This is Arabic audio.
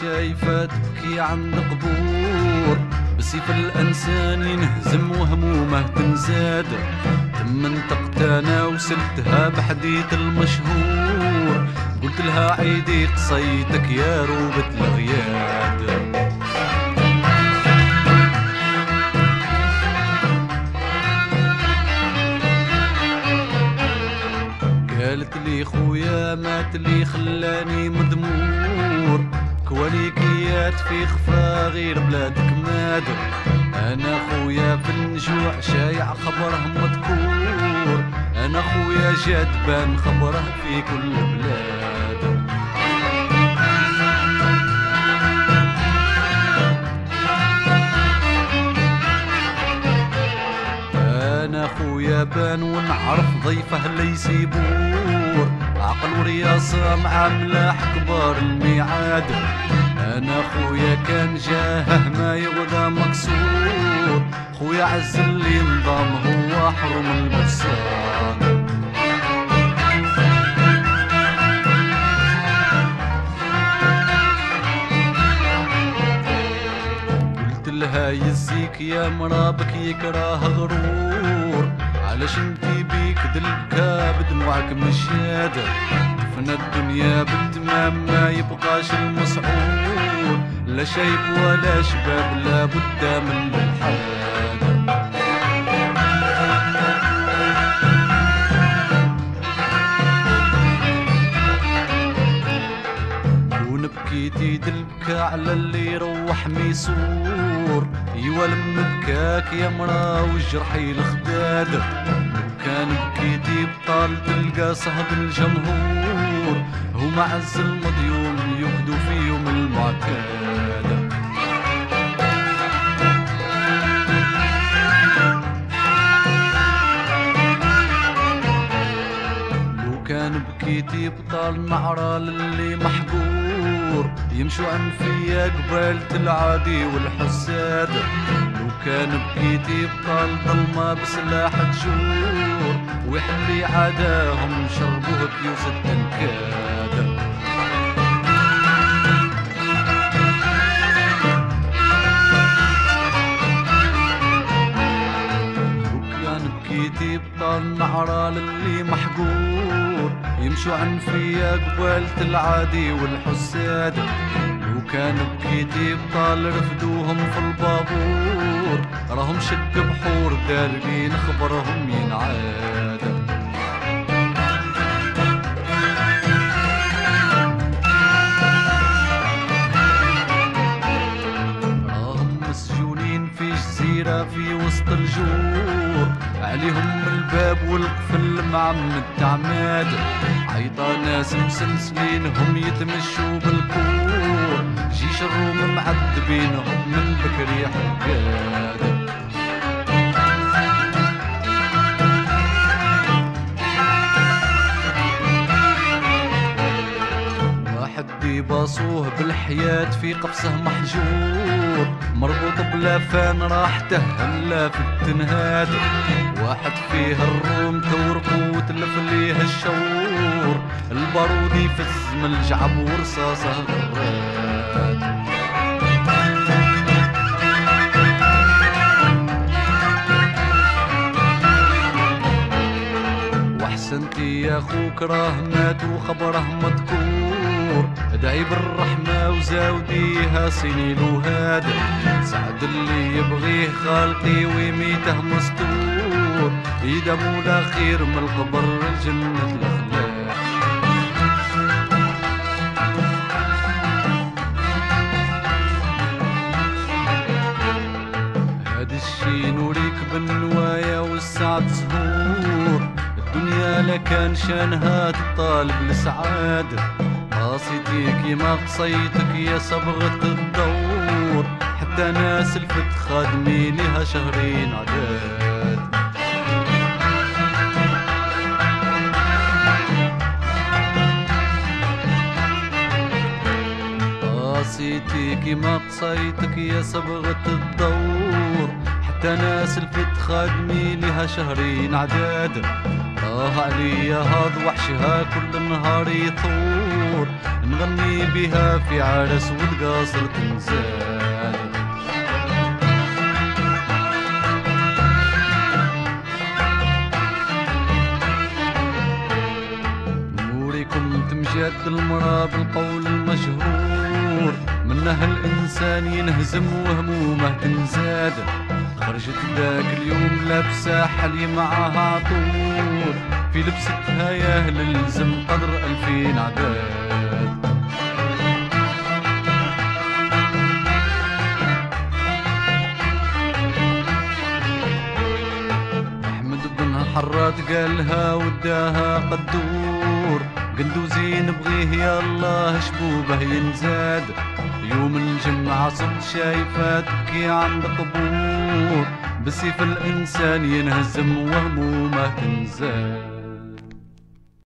شايفة تبكي عند قبور، بسيف الانسان ينهزم وهمومه تنزاد، تمنطقت انا وسلتها بحديث المشهور، قلت لها عيدي قصيتك يا روبة الغياد. قالت لي خويا مات لي خلاني مدمور، كواليكيات في خفا غير بلادك مادر، انا خويا في النجوع شايع خبره مذكور، انا خويا جادبان خبره في كل بلاد. انا خويا بان ونعرف ضيفه اللي يسيبور، عقل ورياصه مع املاح كبار الميعاد، انا خويا كان جاهه ما يغدا مكسور، خويا عز اللي نظام هو حرم البصان. لها يزيك يا مرابك يكراه غرور، علاش انتي بيك دلكا بدموعك مشاد، دفنا الدنيا بالتمام ما يبقاش المسعور، لا شيب ولا شباب لا بد من الحاد. بكيتي دلبكا على اللي يروح ميسور، ايوا لم بكاك يا مرا وجرحي الخداد، كان بكيتي بطال تلقى صهد الجمهور، هما عز المديون يقدو فيهم المعتاد. لو كان بكيتي بطال نعرى للي محبوب، يمشوا عن فيا قبالة العادي والحساد، لو كان بكيتي بطال ظلمة بسلاح تجور، ويحلي عداهم شربوه كيوس التنكاد. لو كان بكيتي بطال نعرى للي محقور، يمشوا عن فيا قبالة العادي والحساد، لو كان بكيتي بطال رفدوهم في البابور، راهم شد بحور داربين خبرهم ينعاد. راهم مسجونين في جزيرة في وسط الجور، عليهم الباب والقفل معمد تعماد، عيطا ناس مسلسلين هم يتمشوا بالكور، جيش الروم معذبينهم من بكري حكاد. واحد يباصوه بالحياة في قفصه محجور، مربوط بلا فان راح تهلا في التنهاد، واحد فيه الروم تورقو وتلف ليه الشعور، البارود يفز من الجعب ورصاصه غرات. واحسنتي يا خوك راه مات وخبره مذكور، ادعي بالرحمة وزاوديها سنين وهادر، سعد اللي يبغيه خالقي ويميته مستور، يدموا لا خير من القبر الجنة الأخلاق. هاد الشي نوريك بالنوايا والسعد زهور، الدنيا لكان شانها تطالب لسعادة، قصيتي كيما قصيتك يا صبغة الدور، حتى أنا سلفت خادمي لها شهرين عداد. قصيتي كيما قصيتك يا صبغة الدور، حتى انا سلفت خادمي لها شهرين عداد، الله عليا هاد وحشها كل نهار يطول نغني بها في عرس والقصر تنزال. نوريكم تمجد المرا بالقول المشهور منه الإنسان ينهزم وهمومه تنزاد. خرجت ذاك اليوم لابسة حلي معها طول في لبستها ياه للزم قدر 2000 عداد. أحمد بنها حرات قالها وداها قدور قندوزي نبغيه يالله شبوبه ينزاد. يوم الجمعة صرت شايفة تبكي عند قبور بسيف الإنسان ينهزم وهمومه تنزاد.